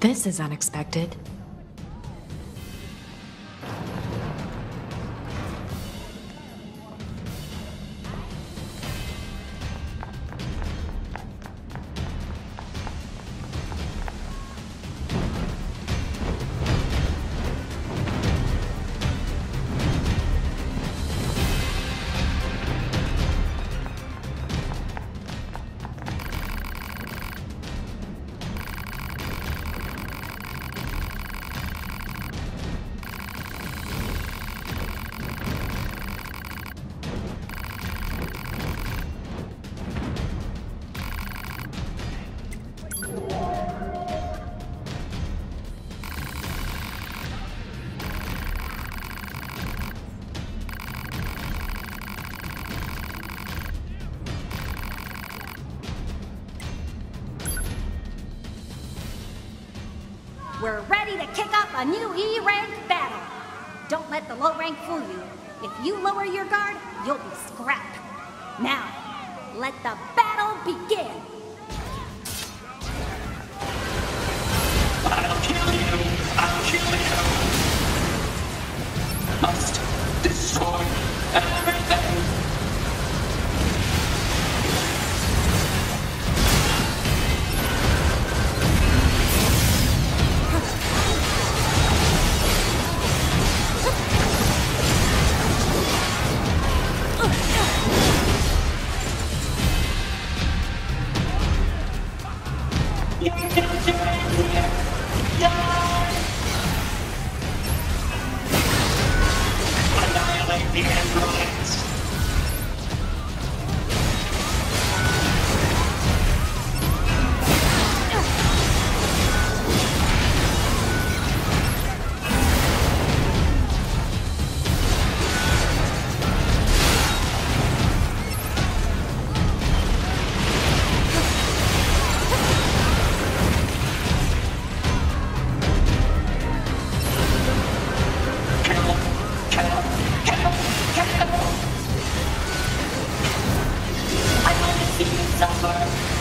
This is unexpected. We're ready to kick up a new E-rank battle. Don't let the low rank fool you. If you lower your guard, you'll be scrapped. Now, let the battle begin. I'll kill you. I'll kill you. Must destroy everything. Suffer.